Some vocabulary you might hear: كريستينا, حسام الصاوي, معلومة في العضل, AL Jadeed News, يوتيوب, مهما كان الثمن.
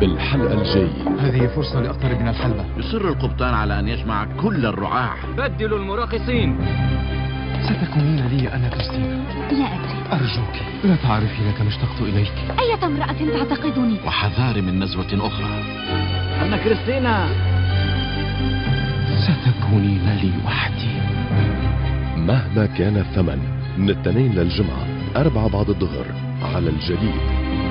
بالحلقة الجاية. هذه فرصة لأقترب من الحلبة. يصر القبطان على أن يجمع كل الرعاع. بدلوا المراقصين. ستكونين لي أنا كريستينا. لا أدري. أرجوك لا تعرفين كم اشتقت إليك. أية امرأة تعتقدني. وحذاري من نزوة أخرى. أنا كريستينا. ستكونين لي وحدي. مهما كان الثمن، من الاثنين للجمعة 4 بعد الظهر على الجديد.